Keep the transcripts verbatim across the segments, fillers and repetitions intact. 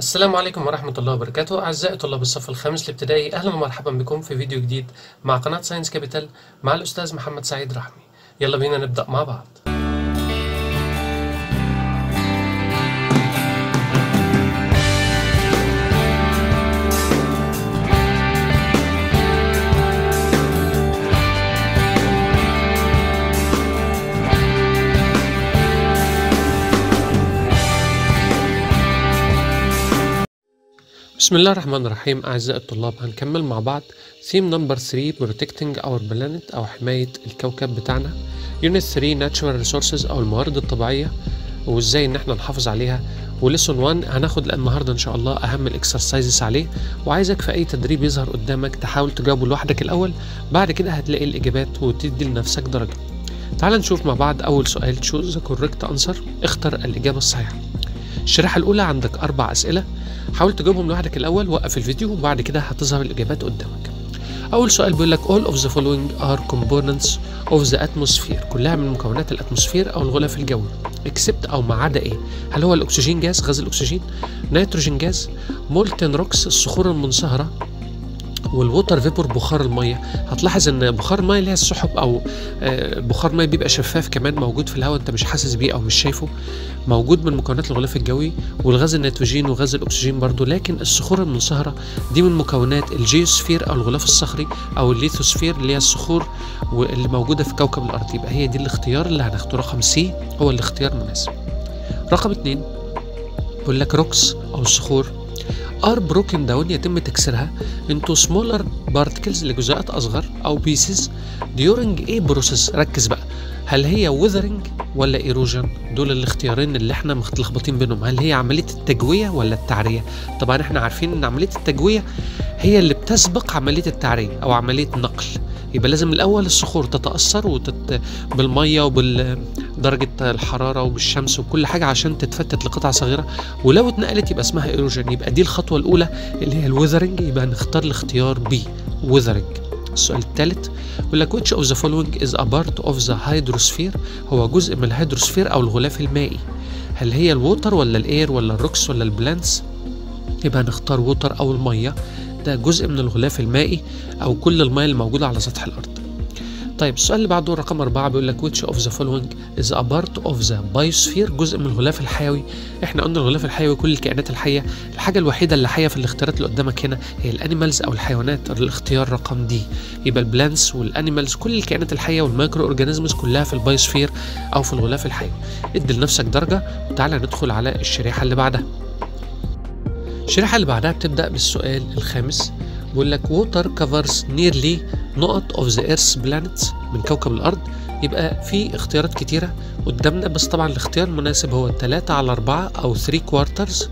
السلام عليكم ورحمة الله وبركاته أعزائي طلاب الصف الخامس الابتدائي، أهلا ومرحبا بكم في فيديو جديد مع قناة ساينس كابيتال مع الأستاذ محمد سعيد رحمي. يلا بينا نبدأ مع بعض. بسم الله الرحمن الرحيم. أعزائي الطلاب، هنكمل مع بعض ثيم نمبر ثلاثة بروتكتنج اور بلانت أو حماية الكوكب بتاعنا، يونت ثلاثة ناتشورال ريسورسز أو الموارد الطبيعية وإزاي إن إحنا نحافظ عليها، وليسون واحد هناخد النهارده إن شاء الله أهم الإكسرسايزز عليه، وعايزك في أي تدريب يظهر قدامك تحاول تجاوبه لوحدك الأول، بعد كده هتلاقي الإجابات وتدي لنفسك درجة. تعال نشوف مع بعض أول سؤال تشوز ذا كوركت أنسر، اختر الإجابة الصحيحة. الشريحة الأولى عندك أربع أسئلة، حاول تجاوبهم لوحدك الأول، وقف الفيديو وبعد كده هتظهر الإجابات قدامك. أول سؤال بيقول لك all of the following are components of the atmosphere، كلها من مكونات الأتموسفير أو الغلاف الجوي، except أو ما عدا إيه؟ هل هو الأكسجين جاز غاز الأكسجين، نيتروجين جاز، molten rocks الصخور المنصهرة، والووتر فيبور بخار الميه. هتلاحظ ان بخار الميه اللي هي السحب او بخار ميه بيبقى شفاف كمان موجود في الهواء انت مش حاسس بيه او مش شايفه، موجود من مكونات الغلاف الجوي، والغاز النيتروجين وغاز الاكسجين برضو. لكن الصخور المنصهره دي من مكونات الجيوسفير او الغلاف الصخري او الليثوسفير اللي هي الصخور اللي موجوده في كوكب الارض. يبقى هي دي الاختيار اللي هناخده، رقم سي هو الاختيار المناسب. رقم اتنين بقول لك روكس او الصخور are broken down يتم تكسيرها into smaller particles لجزيئات أصغر أو pieces during a process. ركز بقى، هل هي weathering ولا erosion؟ دول الاختيارين اللي احنا متلخبطين بينهم. هل هي عملية التجوية ولا التعرية؟ طبعا احنا عارفين ان عملية التجوية هي اللي بتسبق عملية التعرية أو عملية النقل، يبقى لازم الأول الصخور تتأثر وتت... بالمية وبالدرجة الحرارة وبالشمس وكل حاجة عشان تتفتت لقطع صغيرة، ولو اتنقلت يبقى اسمها إيروجين. يبقى دي الخطوة الأولى اللي هي الوذرنج، يبقى هنختار الاختيار بي وذرنج. السؤال الثالث بيقول لك which of the following is a part of the hydrosphere، هو جزء من الهيدروسفير أو الغلاف المائي، هل هي الووتر ولا الإير ولا الروكس ولا البلانتس؟ يبقى هنختار ووتر أو المية، ده جزء من الغلاف المائي أو كل المياه اللي موجودة على سطح الأرض. طيب السؤال اللي بعده رقم أربعة بيقول لك which of the following is a part of the biosphere، جزء من الغلاف الحيوي. إحنا قلنا الغلاف الحيوي كل الكائنات الحية، الحاجة الوحيدة اللي حية في الاختيارات اللي قدامك هنا هي الأنيمالز أو الحيوانات، الاختيار رقم دي. يبقى البلانتس والأنيمالز كل الكائنات الحية والمايكرو أورجانيزمز كلها في البايوسفير أو في الغلاف الحيوي. ادي لنفسك درجة وتعالى ندخل على الشريحة اللي بعدها. الشريحة اللي بعدها بتبدأ بالسؤال الخامس، بيقول لك water covers nearly نقط of the earth planets، من كوكب الأرض. يبقى في اختيارات كتيرة قدامنا، بس طبعا الاختيار المناسب هو ثلاثة على أربعة أو ثلاثة كوارترز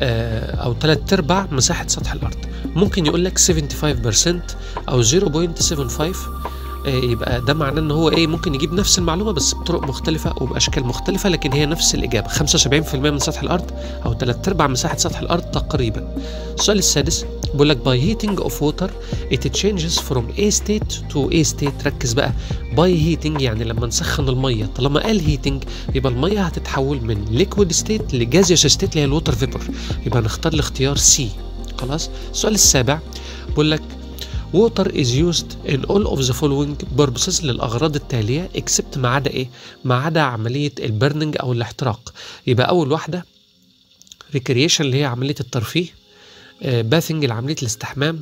أو ثلاثة أرباع مساحة سطح الأرض. ممكن يقول لك خمسة وسبعين بالمية أو صفر فاصلة سبعة وسبعين، يبقى ده معناه ان هو ايه، ممكن يجيب نفس المعلومه بس بطرق مختلفه وباشكال مختلفه، لكن هي نفس الاجابه خمسة وسبعين بالمية من سطح الارض او ثلاث ارباع مساحه سطح الارض تقريبا. السؤال السادس بيقول لك by heating of water it changes from a state to a state. ركز بقى، by heating يعني لما نسخن الميه، طالما قال heating يبقى الميه هتتحول من liquid state لgaseous state اللي هي الووتر فيبر، يبقى نختار الاختيار سي. خلاص. السؤال السابع بيقول لك water is used in all of the following purposes، للأغراض التالية except ما عدا إيه؟ ما عدا عملية البرنينج أو الاحتراق. يبقى أول واحدة recreation اللي هي عملية الترفيه، باثنج لعملية الاستحمام،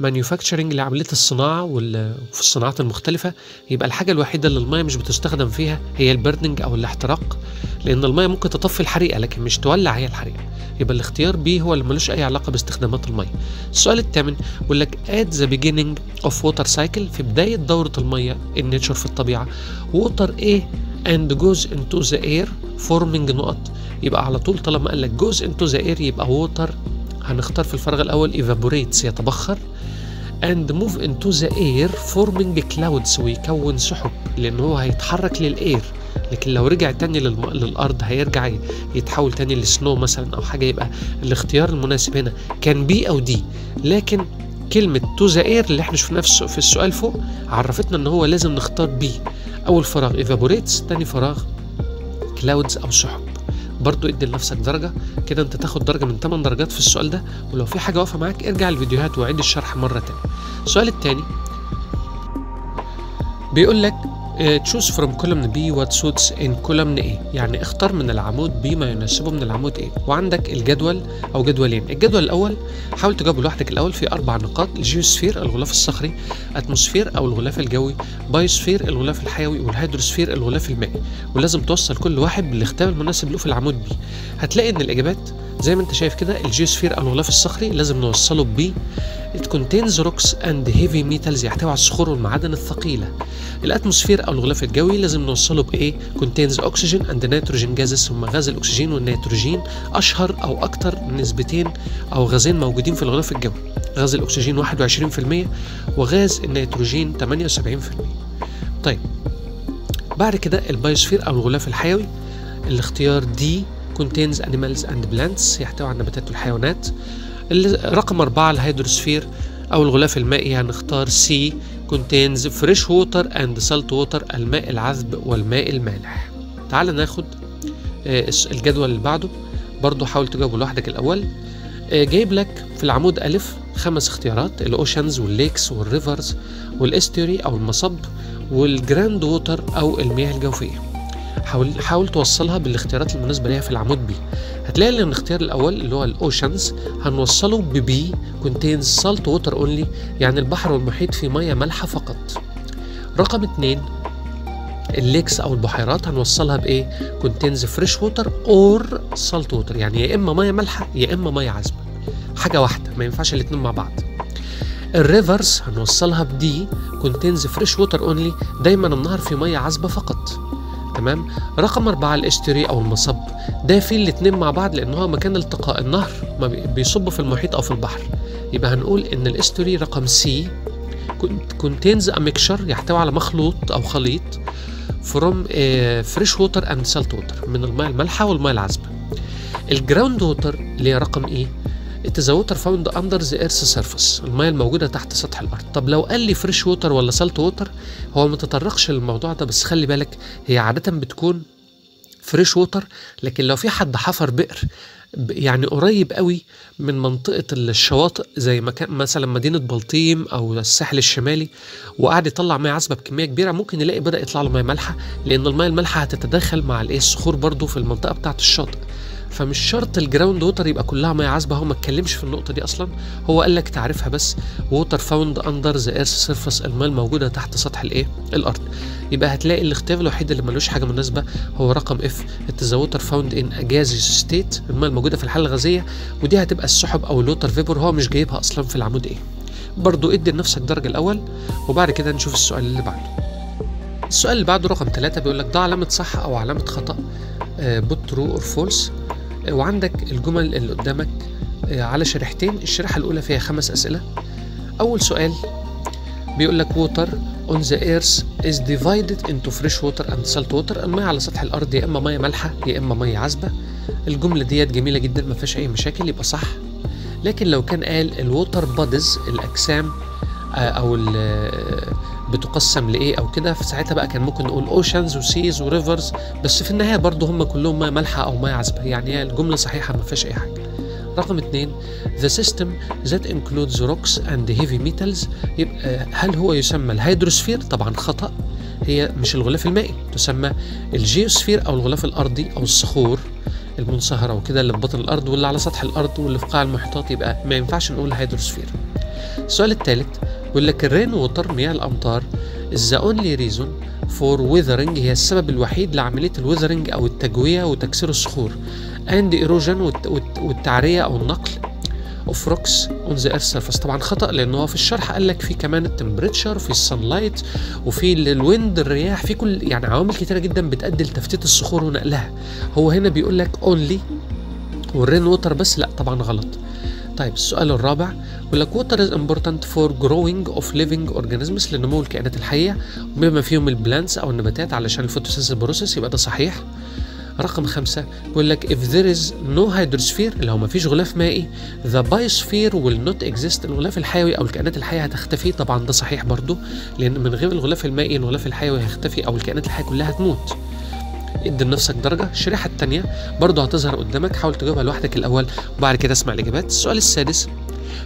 مانيوفاكتشرنج لعملية الصناعة وفي الصناعات المختلفة. يبقى الحاجة الوحيدة اللي المية مش بتستخدم فيها هي البرنينج أو الاحتراق، لأن المية ممكن تطفي الحريقة لكن مش تولع هي الحريقة. يبقى الاختيار بي هو اللي ملوش أي علاقة باستخدامات المية. السؤال الثامن بيقول لك at the beginning of water cycle، في بداية دورة المية النيتشر في الطبيعة، water A and goes into the air forming نقط. يبقى على طول طالما قال لك goes into the air يبقى water هنختار في الفراغ الأول evaporates يتبخر and move into the air forming clouds، ويكون سحب لأن هو هيتحرك للإير، لكن لو رجع تاني للم... للأرض هيرجع يتحول تاني للسنو مثلا أو حاجة. يبقى الاختيار المناسب هنا كان بي أو دي، لكن كلمة to the air اللي احنا شفناها في السؤال فوق عرفتنا إن هو لازم نختار بي. أول فراغ evaporates، تاني فراغ clouds أو سحب. برضو ادي لنفسك درجه كده، انت تاخد درجه من ثماني درجات في السؤال ده. ولو في حاجه واقفه معاك ارجع الفيديوهات وعيد الشرح مره تانية. السؤال الثاني بيقول لك تشوز فروم كولمن بي وات سوتس ان كولمن ايه، يعني اختار من العمود بي ما يناسبه من العمود ايه. وعندك الجدول او جدولين. الجدول الاول حاول تجاوبه لوحدك الاول في اربع نقاط: الجيوسفير الغلاف الصخري، اتموسفير او الغلاف الجوي، بايوسفير الغلاف الحيوي، والهيدروسفير الغلاف المائي. ولازم توصل كل واحد بالاختيار المناسب له في العمود بي. هتلاقي ان الاجابات زي ما انت شايف كده، الجيوسفير او الغلاف الصخري لازم نوصله بي. It contains rocks and heavy metals، يحتوي على الصخور والمعادن الثقيلة. الاتموسفير أو الغلاف الجوي لازم نوصله بإيه؟ contains oxygen and nitrogen gases، ثم غاز الأكسجين والنيتروجين أشهر أو أكتر نسبتين أو غازين موجودين في الغلاف الجوي، غاز الأكسجين واحد وعشرين بالمية وغاز النيتروجين ثمانية وسبعين بالمية. طيب بعد كده البايوسفير أو الغلاف الحيوي، الاختيار دي contains animals and plants، يحتوي على النباتات والحيوانات. رقم أربعة الهيدروسفير أو الغلاف المائي، هنختار سي contains fresh water and salt water، الماء العذب والماء المالح. تعال ناخد الجدول اللي بعده، برضو حاول تجاوبه لوحدك الأول. جايب لك في العمود ألف خمس اختيارات: الأوشنز والليكس والريفرز والإستوري أو المصب والجراند ووتر أو المياه الجوفية. حاول حاول توصلها بالاختيارات المناسبه ليها في العمود بي. هتلاقي ان الاختيار الاول اللي هو الاوشنز هنوصله ببي contains salt water only، يعني البحر والمحيط فيه ميه مالحه فقط. رقم اتنين الليكس او البحيرات هنوصلها بايه؟ contains fresh water or salt water، يعني يا اما ميه مالحه يا اما ميه عذبه، حاجه واحده ما ينفعش الاتنين مع بعض. الريفرز هنوصلها بدي contains fresh water only، دايما النهر فيه ميه عذبه فقط. تمام. رقم أربعة الاستري أو المصب، ده فيه الاتنين مع بعض لأن هو مكان التقاء النهر ما بيصب في المحيط أو في البحر، يبقى هنقول إن الاستري رقم سي contains a mixture، يحتوي على مخلوط أو خليط from fresh water and salt water، من الماء المالحة والماء العذبة. الجراوند ووتر اللي هي رقم إيه؟ It is water found under the earth's surface، المياه الموجودة تحت سطح الأرض. طب لو قال لي فريش ووتر ولا سالت ووتر، هو ما تطرقش للموضوع ده، بس خلي بالك هي عادة بتكون فريش ووتر، لكن لو في حد حفر بئر يعني قريب قوي من منطقة الشواطئ زي مكان مثلا مدينة بلطيم أو الساحل الشمالي، وقعد يطلع مياه عذبة بكمية كبيرة، ممكن يلاقي بدأ يطلع له مياه مالحة، لأن المياه المالحة هتتداخل مع الإيه الصخور برضو في المنطقة بتاعة الشاطئ. فمش شرط الجراوند ووتر يبقى كلها ميه عذبه، هو ما اتكلمش في النقطه دي اصلا، هو قال لك تعرفها بس ووتر فاوند اندر ذا ايرث سيرفيس، الماء الموجوده تحت سطح الايه الارض. يبقى هتلاقي الاختيار الوحيد اللي ملوش حاجه مناسبه هو رقم اف، ذا ووتر فاوند ان اجازي ستيت، الماء الموجوده في الحاله الغازيه، ودي هتبقى السحب او الوتر فيبر، هو مش جايبها اصلا في العمود ايه. برضو ادي لنفسك درجه الاول، وبعد كده نشوف السؤال اللي بعده. السؤال اللي بعده رقم ثلاثة بيقول لك ضع علامه صح او علامه خطا بوت ترو اور فولس. وعندك الجمل اللي قدامك على شريحتين، الشريحه الاولى فيها خمس اسئله. اول سؤال بيقول لك water on the earth is divided into fresh water and salt water، الميه على سطح الارض يا اما ميه مالحه يا اما ميه عذبه. الجمله ديت جميله جدا ما فيهاش اي مشاكل، يبقى صح. لكن لو كان قال الووتر بادز، الاجسام او بتقسم لايه او كده، في ساعتها بقى كان ممكن نقول اوشنز وسيز وريفرز، بس في النهايه برضو هم كلهم ميه مالحه او ميه عذبه، يعني الجمله صحيحه ما فيهاش اي حاجه. رقم اتنين the system that includes rocks and heavy metals، يبقى هل هو يسمى الهيدروسفير؟ طبعا خطا، هي مش الغلاف المائي، تسمى الجيوسفير او الغلاف الارضي او الصخور المنصهره وكده اللي في بطن الارض واللي على سطح الارض واللي في قاع المحيطات، يبقى ما ينفعش نقول هيدروسفير. السؤال الثالث بيقول لك الرين ووتر مياه الامطار is the only reason for weathering، هي السبب الوحيد لعمليه الويذرنج او التجويه وتكسير الصخور and erosion والتعريه او النقل of rocks on the earth surface. طبعا خطا، لان هو في الشرح قال لك في كمان التمبريتشر، في السانلايت، وفي الويند الرياح، في كل يعني عوامل كتيره جدا بتؤدي لتفتيت الصخور ونقلها. هو هنا بيقول لك only والرين ووتر بس، لا طبعا غلط. طيب السؤال الرابع بيقول لك water is important for growing of living organisms، لنمو الكائنات الحيه بما فيهم البلانتس او النباتات علشان الفوتوسينثيس بروسيس، يبقى ده صحيح. رقم خمسة بيقول لك if there is no hydrosphere، لو ما فيش غلاف مائي the biosphere will not exist، الغلاف الحيوي او الكائنات الحيه هتختفي، طبعا ده صحيح برضو، لان من غير الغلاف المائي الغلاف الحيوي هيختفي او الكائنات الحيه كلها هتموت. ادي لنفسك درجه. الشريحه الثانيه برضه هتظهر قدامك، حاول تجاوبها لوحدك الاول وبعد كده اسمع الاجابات. السؤال السادس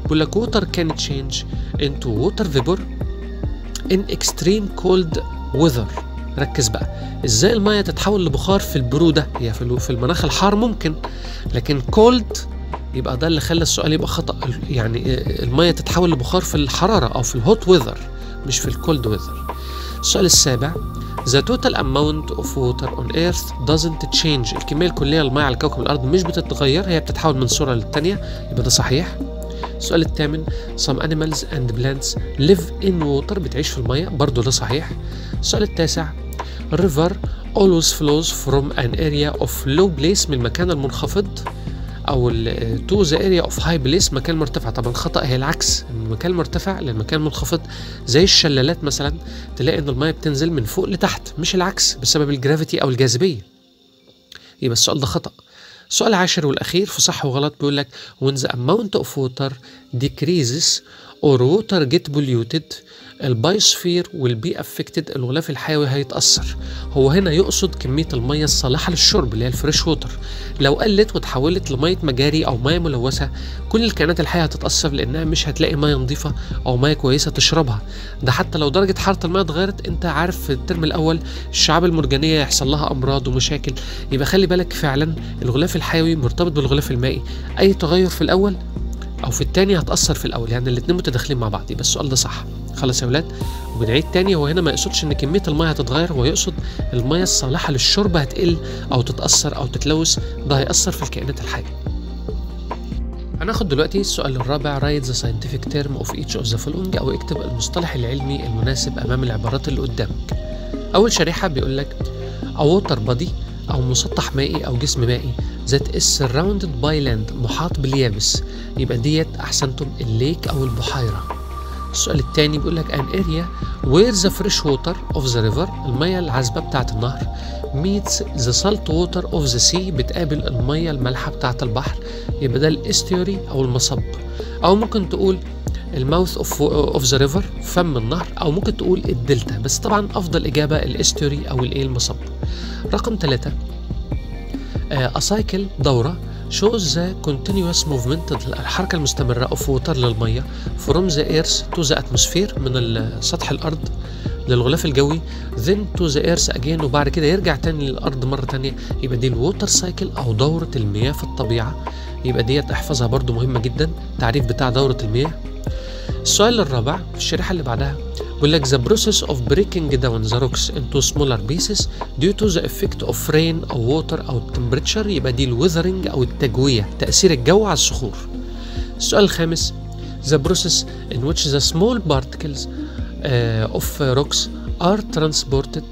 بيقول لك water can change into water vapor in extreme cold weather. ركز بقى ازاي الميه تتحول لبخار في البروده، هي في المناخ الحار ممكن، لكن cold يبقى ده اللي خلى السؤال يبقى خطأ. يعني الميه تتحول لبخار في الحراره او في الهوت ويذر مش في الكولد ويذر. السؤال السابع The total amount of water on earth doesn't change. الكمية الكلية للمية على كوكب الأرض مش بتتغير، هي بتتحول من صورة للتانية، يبقى ده صحيح. السؤال الثامن Some animals and plants live in water. بتعيش في المية، برضه ده صحيح. السؤال التاسع River always flows from an area of low place. من المكان المنخفض أو to the area of high place، مكان مرتفع. طبعا خطأ، هي العكس، من المكان المرتفع للمكان المنخفض، زي الشلالات مثلا تلاقي إن المية بتنزل من فوق لتحت مش العكس بسبب الجرافيتي أو الجاذبية، يبقى السؤال ده خطأ. السؤال العاشر والأخير في صح وغلط بيقول لك when the amount of water decreases or water get polluted البايوسفير will be affected. الغلاف الحيوي هيتأثر. هو هنا يقصد كمية المية الصالحة للشرب اللي هي الفريش ووتر، لو قلت وتحولت لمية مجاري أو مية ملوثة كل الكائنات الحية هتتأثر لأنها مش هتلاقي مية نظيفة أو مية كويسة تشربها. ده حتى لو درجة حرارة المية اتغيرت، أنت عارف في الترم الأول الشعاب المرجانية يحصل لها أمراض ومشاكل، يبقى خلي بالك فعلا الغلاف الحيوي مرتبط بالغلاف المائي، أي تغير في الأول أو في التاني هتأثر في الأول، يعني الاتنين متداخلين مع بعض. يبقى السؤال ده صح. خلاص يا ولاد وبنعيد تاني، هو هنا ما يقصدش ان كميه الميه هتتغير، هو يقصد الميه الصالحه للشرب هتقل او تتاثر او تتلوث، ده هيأثر في الكائنات الحيه. هناخد دلوقتي السؤال الرابع Write the scientific term of each of the following، او اكتب المصطلح العلمي المناسب امام العبارات اللي قدامك. اول شريحه بيقول لك a water body او مسطح مائي او جسم مائي that is surrounded by land محاط باليابس، يبقى ديت احسنتم الليك او البحيره. السؤال الثاني بيقول لك an area where the fresh water of the river المياه العذبة بتاعة النهر meets the salt water of the sea بتقابل المياه المالحة بتاعة البحر، يبقى ده الاستيوري أو المصب، أو ممكن تقول الماوث اوف اوف ذا ريفر فم النهر، أو ممكن تقول الدلتا، بس طبعا أفضل إجابة الاستيوري أو الإيه المصب. رقم ثلاثة a cycle دورة shows the continuous movement الحركة المستمرة of water للمية from the earth to the atmosphere من سطح الأرض للغلاف الجوي then to the earth again وبعد كده يرجع تاني للأرض مرة تانية، يبقى دي الووتر سايكل أو دورة المياه في الطبيعة، يبقى ديت احفظها برضو مهمة جدا، تعريف بتاع دورة المياه. السؤال الرابع في الشريحة اللي بعدها بيقول لك the process of breaking down the rocks into smaller pieces due to the effect of rain أو water أو temperature، يبقى دي الويذرنج أو التجوية، تأثير الجو على الصخور. السؤال الخامس the process in which the small particles uh, of rocks are transported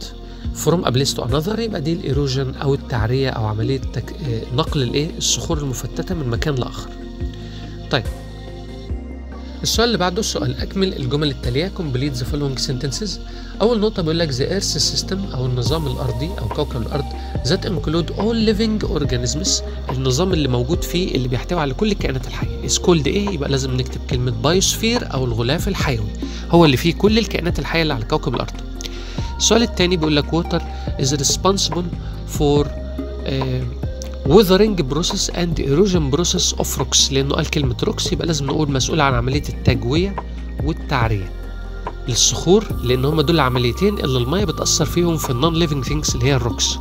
from a place to another، يبقى دي الإيروجن أو التعرية أو عملية تك... نقل الإيه الصخور المفتتة من مكان لآخر. طيب السؤال اللي بعده سؤال أكمل الجمل التالية complete the following sentences. أول نقطة بيقول لك the earth system أو النظام الأرضي أو كوكب الأرض that include all living organisms، النظام اللي موجود فيه اللي بيحتوي على كل الكائنات الحية is called إيه، يبقى لازم نكتب كلمة بايوسفير أو الغلاف الحيوي، هو اللي فيه كل الكائنات الحية اللي على كوكب الأرض. السؤال الثاني بيقول لك water is responsible for uh, weathering process and erosion process of rocks، لأنه قال كلمة rocks يبقى لازم نقول مسؤول عن عملية التجوية والتعرية للصخور، لأن هما دول العمليتين اللي المية بتأثر فيهم في النون ليفينج ثينجز اللي هي الروكس.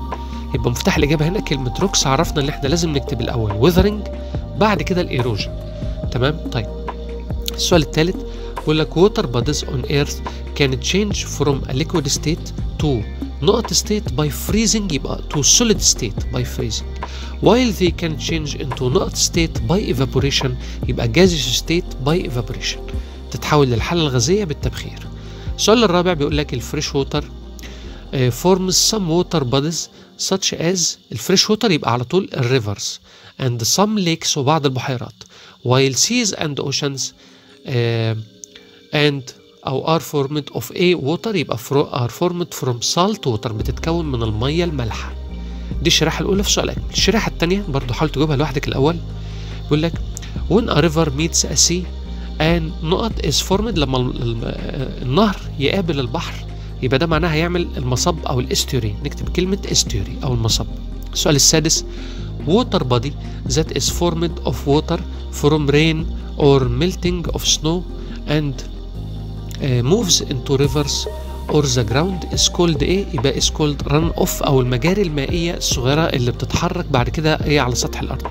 يبقى مفتاح الإجابة هنا كلمة rocks، عرفنا إن إحنا لازم نكتب الأول weathering بعد كده الإيروجن. تمام. طيب السؤال الثالث بيقول لك water bodies on earth can change from a liquid state to not state by freezing، يبقى to solid state by freezing while they can change into not state by evaporation، يبقى gaseous state by evaporation، تتحول للحالة الغازية بالتبخير. السؤال الرابع بيقول لك الفريش ووتر forms some water bodies such as الفريش ووتر يبقى على طول الريفرز and some lakes وبعض البحيرات while seas and oceans uh, and أو are formed of a water يبقى are formed from salt water بتتكون من المية المالحة. دي الشريحة الأولى في سؤالك. الشريحة الثانية برضو حاول تجاوبها لوحدك الأول. بيقول لك when a river meets a sea and not is formed، لما النهر يقابل البحر يبقى ده معناها هيعمل المصب أو الاستيوري، نكتب كلمة استيوري أو المصب. السؤال السادس: water body that is formed of water from rain or melting of snow and moves into rivers or the ground is called ايه؟ يبقى is called run off أو المجاري المائية الصغيرة اللي بتتحرك بعد كده ايه على سطح الأرض.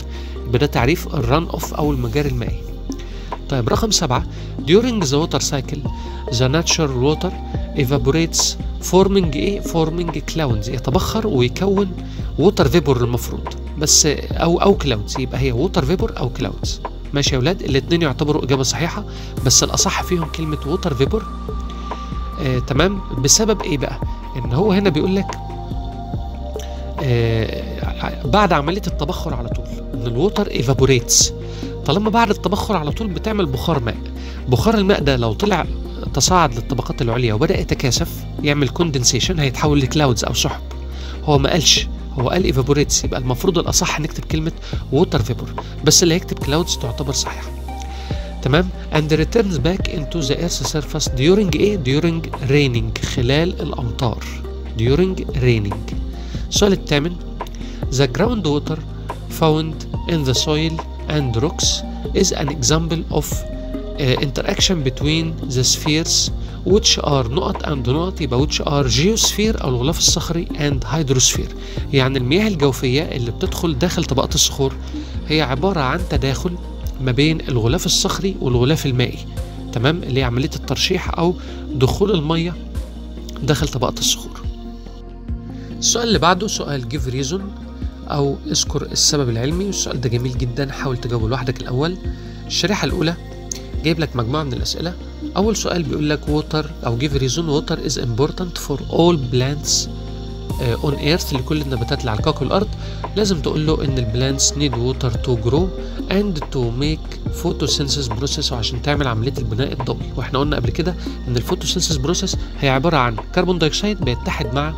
يبقى ده تعريف الرن اوف أو المجاري المائية. طيب رقم سبعة: during the water cycle the natural water evaporates forming ايه؟ forming clouds، يتبخر ويكون water vapor المفروض، بس أو أو clouds، يبقى هي water vapor أو clouds. ماشي يا ولاد، الاتنين يعتبروا إجابة صحيحة، بس الأصح فيهم كلمة water vapor. آه، تمام. بسبب ايه بقى؟ ان هو هنا بيقول لك آه بعد عمليه التبخر على طول ان الووتر ايفابوريتس، طالما بعد التبخر على طول بتعمل بخار ماء. بخار الماء ده لو طلع تصاعد للطبقات العليا وبدا يتكاثف يعمل كوندنسيشن هيتحول لكلاودز او سحب. هو ما قالش، هو قال ايفابوريتس، يبقى المفروض الاصح نكتب كلمه ووتر فيبور، بس اللي هيكتب كلاودز تعتبر صحيحه. تمام. and returns back into the earth's surface during ايه؟ during raining، خلال الامطار، during raining. السؤال الثامن: the ground water found in the soil and rocks is an example of uh, interaction between the spheres which are نقط and نقط، يبقى which are geosphere او الغلاف الصخري and hydrosphere. يعني المياه الجوفيه اللي بتدخل داخل طبقات الصخور هي عباره عن تداخل ما بين الغلاف الصخري والغلاف المائي، تمام، اللي هي عملية الترشيح أو دخول المية داخل طبقة الصخور. السؤال اللي بعده سؤال give reason أو اذكر السبب العلمي، والسؤال ده جميل جدا، حاول تجاوبه لوحدك الأول. الشريحة الأولى جايب لك مجموعة من الأسئلة. أول سؤال بيقول لك water أو give reason water is important for all plants on earth، لكل النباتات اللي على كوكب الأرض. لازم تقول له إن البلانتس need water to grow and to make photosynthesis process، وعشان تعمل عملية البناء الضوئي. واحنا قلنا قبل كده إن الفوتوسينثيس بروسيس هي عبارة عن كربون دايوكسيد بيتحد مع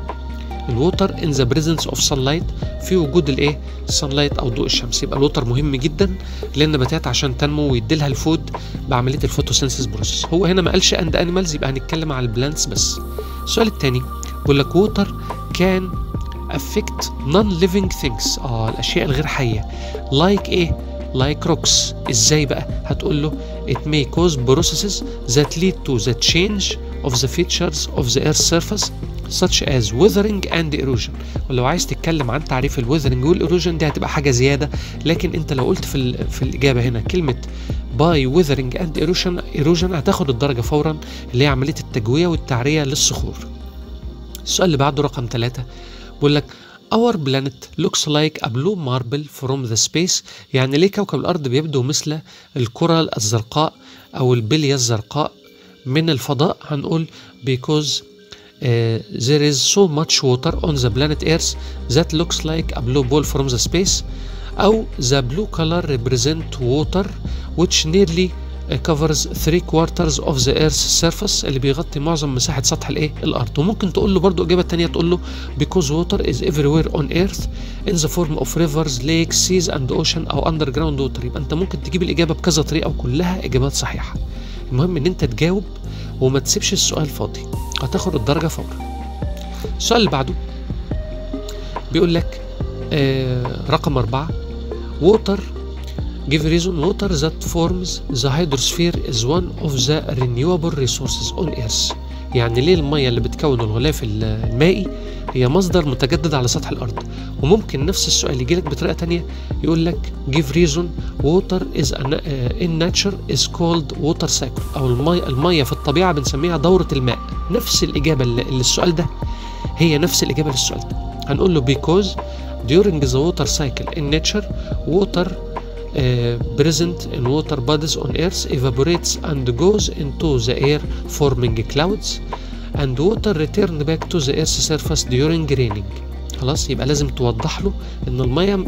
الووتر in the presence of sunlight، في وجود الايه؟ sunlight أو ضوء الشمس. يبقى الووتر مهم جدا للنباتات عشان تنمو ويديلها الفود بعملية الفوتوسينثيس بروسيس. هو هنا ما قالش and animals، يبقى هنتكلم على البلانتس بس. السؤال الثاني بيقول لك water can affect non-living things، اه الاشياء الغير حيه، like ايه؟ like rocks. ازاي بقى؟ هتقول له it may cause processes that lead to the change of the features of the earth's surface such as weathering and erosion. ولو عايز تتكلم عن تعريف الويذرنج والايروجن دي هتبقى حاجه زياده، لكن انت لو قلت في في الاجابه هنا كلمه باي ويذرنج اند ايروشن ايروجن هتاخد الدرجه فورا، اللي هي عمليه التجويه والتعريه للصخور. السؤال اللي بعده رقم ثلاثة بيقول لك Our planet looks like a blue marble from the space، يعني ليه كوكب الأرض بيبدو مثل الكرة الزرقاء أو البلية الزرقاء من الفضاء؟ هنقول because uh, there is so much water on the planet Earth that looks like a blue ball from the space، أو the blue color represent water which nearly covers three quarters of the earth's surface، اللي بيغطي معظم مساحه سطح الايه؟ الارض. وممكن تقول له برضو اجابه ثانيه، تقول له because water is everywhere on earth in the form of rivers, lakes, seas and ocean او underground water. يبقى انت ممكن تجيب الاجابه بكذا طريقه وكلها اجابات صحيحه. المهم ان انت تجاوب وما تسيبش السؤال فاضي، هتاخد الدرجه فورا. السؤال اللي بعده بيقول لك آه رقم أربعة water give reason water that forms the hydrosphere is one of the renewable resources on earth. يعني ليه المية اللي بتكون الغلاف المائي هي مصدر متجدد على سطح الأرض؟ وممكن نفس السؤال يجيلك بطريقة تانية يقول لك give reason water is in nature is called water cycle، أو المية المية في الطبيعة بنسميها دورة الماء. نفس الإجابة للسؤال ده هي نفس الإجابة للسؤال ده. هنقول له because during the water cycle in nature water Uh, present in water bodies on earth evaporates and goes into the air forming clouds and water returned back to the earth's surface during raining. خلاص، يبقى لازم توضح له ان الميه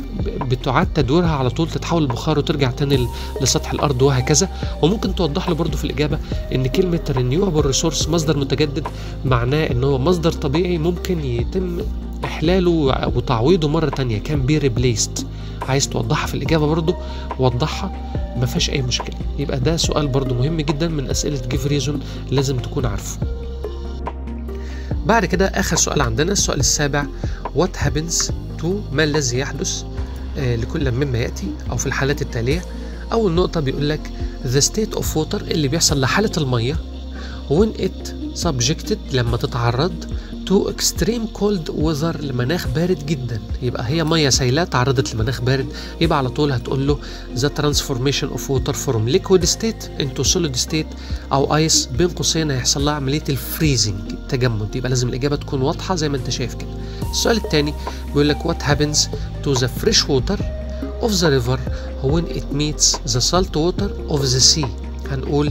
بتعاد تدويرها على طول، تتحول لبخار وترجع تاني لسطح الارض وهكذا. وممكن توضح له برضو في الاجابه ان كلمه renewable resource مصدر متجدد معناه ان هو مصدر طبيعي ممكن يتم احلاله وتعويضه مره تانية، كان بي ريبليست. عايز توضحها في الاجابه برضو وضحها، ما فيهاش اي مشكله. يبقى ده سؤال برضو مهم جدا من اسئله جيف ريزون، لازم تكون عارفه. بعد كده آخر سؤال عندنا السؤال السابع: What happens to ما الذي يحدث لكل مما يأتي، أو في الحالات التالية. أول نقطة بيقول لك the state of water اللي بيحصل لحالة المية when it subjected لما تتعرض to extreme cold weather لمناخ بارد جدا. يبقى هي مية سائلة تعرضت لمناخ بارد، يبقى على طول هتقول له the transformation of water from liquid state into solid state أو ice، بين قوسين هيحصل لها عملية الفريزنج تجمد. يبقى لازم الإجابة تكون واضحة زي ما أنت شايف كده. السؤال الثاني بيقول لك what happens to the fresh water of the river when it meets the salt water of the sea. هنقول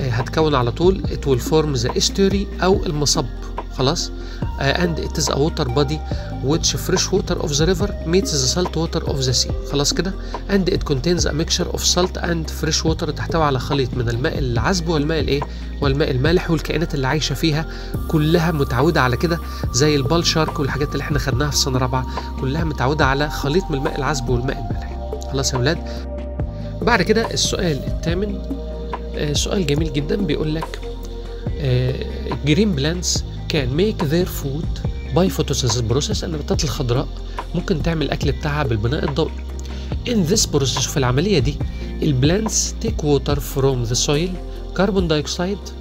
هتكون على طول it will form the estuary أو المصب، خلاص. and it is a water body which fresh water of the river meets the salt water of the sea، خلاص كده. and it contains a mixture of salt and fresh water، تحتوي على خليط من الماء العذب والماء الايه والماء المالح، والكائنات اللي عايشه فيها كلها متعوده على كده، زي البال شارك والحاجات اللي احنا خدناها في السنه الرابعه، كلها متعوده على خليط من الماء العذب والماء المالح، خلاص يا ولاد. بعد كده السؤال الثامن سؤال جميل جدا بيقول لك green plants can make their food by photosynthesis process. النباتات الخضراء ممكن تعمل الاكل بتاعها بالبناء الضوئي. in this process في العمليه دي البلانتس take water from the soil, carbon dioxide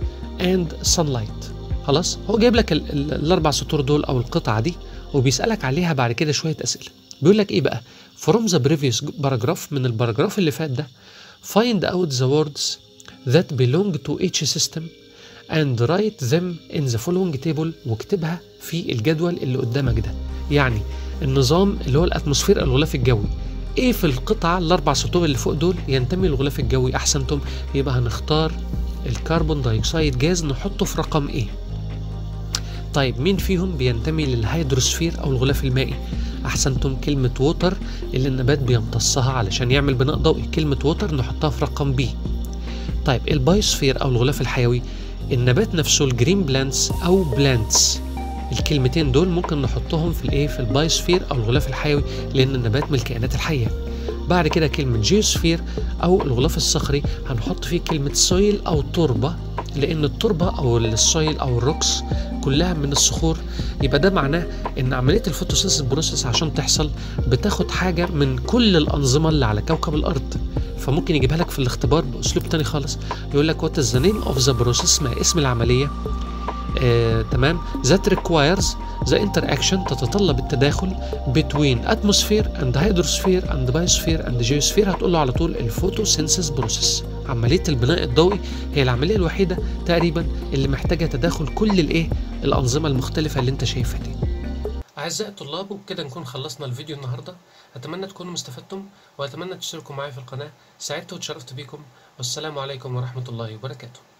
and sunlight، خلاص. هو جايب لك الاربع سطور دول او القطعه دي وبيسالك عليها بعد كده شويه اسئله. بيقول لك ايه بقى from the previous paragraph، من الباراجراف اللي فات ده، find out the words that belong to each system and write them in the following table، واكتبها في الجدول اللي قدامك ده. يعني النظام اللي هو الاتموسفير الغلاف الجوي، ايه في القطعه الاربع سطور اللي فوق دول ينتمي للغلاف الجوي؟ احسنتم، يبقى هنختار الكربون دايوكسيد جاز نحطه في رقم ايه. طيب مين فيهم بينتمي للهيدروسفير او الغلاف المائي؟ احسنتم، كلمه ووتر اللي النبات بيمتصها علشان يعمل بناء ضوئي، كلمه ووتر نحطها في رقم بي. طيب البايوسفير او الغلاف الحيوي، النبات نفسه الجرين بلانتس او بلانتس، الكلمتين دول ممكن نحطهم في الايه في البايوسفير او الغلاف الحيوي لان النبات من الكائنات الحيه. بعد كده كلمه جيوسفير او الغلاف الصخري هنحط فيه كلمه سويل او تربه، لان التربه او السويل او الروكس كلها من الصخور. يبقى ده معناه ان عمليه الفوتوسينثيس بروسيس عشان تحصل بتاخد حاجه من كل الانظمه اللي على كوكب الارض، فممكن يجيبها لك في الاختبار باسلوب تاني خالص. يقول لك وات از ذا نيم اوف ذا بروسيس، ما اسم العمليه، آه، تمام، ذات ريكوايرز ذا انتراكشن، تتطلب التداخل بين اتموسفير اند هيدروسفير اند بايوسفير اند جيوسفير. هتقول له على طول الفوتوسينثيس بروسيس، عمليه البناء الضوئي، هي العمليه الوحيده تقريبا اللي محتاجه تداخل كل الايه الانظمه المختلفه اللي انت شايفها دي. اعزائي الطلاب، وبكده نكون خلصنا الفيديو النهارده، اتمنى تكونوا مستفدتم، واتمنى تشتركوا معايا في القناه. سعدت وتشرفت بيكم، والسلام عليكم ورحمه الله وبركاته.